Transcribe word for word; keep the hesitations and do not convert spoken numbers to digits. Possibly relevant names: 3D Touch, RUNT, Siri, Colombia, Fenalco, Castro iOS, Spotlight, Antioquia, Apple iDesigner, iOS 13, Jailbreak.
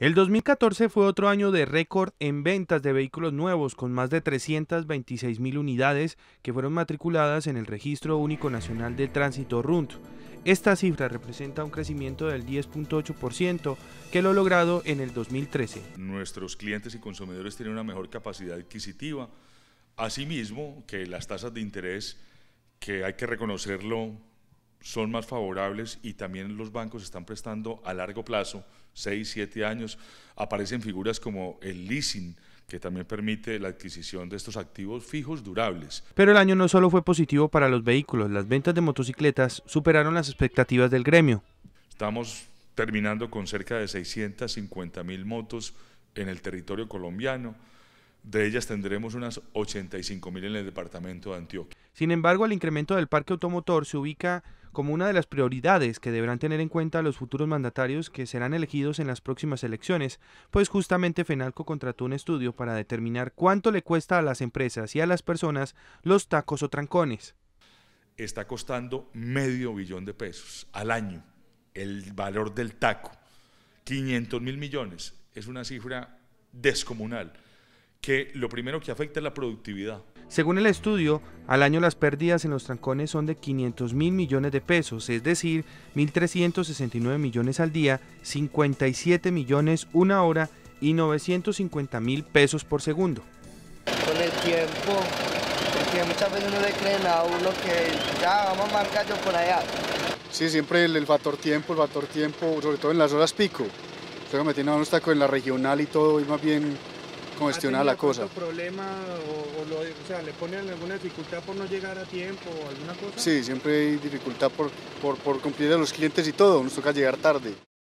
El dos mil catorce fue otro año de récord en ventas de vehículos nuevos, con más de trescientas veintiséis mil unidades que fueron matriculadas en el Registro Único Nacional de Tránsito RUNT. Esta cifra representa un crecimiento del diez punto ocho por ciento que lo logrado en el dos mil trece. Nuestros clientes y consumidores tienen una mejor capacidad adquisitiva, asimismo que las tasas de interés, que hay que reconocerlo, son más favorables, y también los bancos están prestando a largo plazo, seis, siete años. Aparecen figuras como el leasing, que también permite la adquisición de estos activos fijos durables. Pero el año no solo fue positivo para los vehículos, las ventas de motocicletas superaron las expectativas del gremio. Estamos terminando con cerca de seiscientas cincuenta mil motos en el territorio colombiano. De ellas tendremos unas ochenta y cinco mil en el departamento de Antioquia. Sin embargo, el incremento del parque automotor se ubica como una de las prioridades que deberán tener en cuenta los futuros mandatarios que serán elegidos en las próximas elecciones, pues justamente Fenalco contrató un estudio para determinar cuánto le cuesta a las empresas y a las personas los tacos o trancones. Está costando medio billón de pesos al año el valor del taco, quinientos mil millones, es una cifra descomunal, que lo primero que afecta es la productividad. Según el estudio, al año las pérdidas en los trancones son de quinientos mil millones de pesos, es decir, mil trescientos sesenta y nueve millones al día, cincuenta y siete millones una hora y novecientos cincuenta mil pesos por segundo. Con el tiempo, porque muchas veces uno le creen a uno que ya vamos a marcar yo por allá. Sí, siempre el, el factor tiempo, el factor tiempo, sobre todo en las horas pico. Creo que me tienen unos tacos en la regional y todo, y más bien congestionada la cosa. Problema o, o, lo, o sea, ¿le ponen alguna dificultad por no llegar a tiempo o alguna cosa? Sí, siempre hay dificultad por, por, por cumplir a los clientes y todo, nos toca llegar tarde.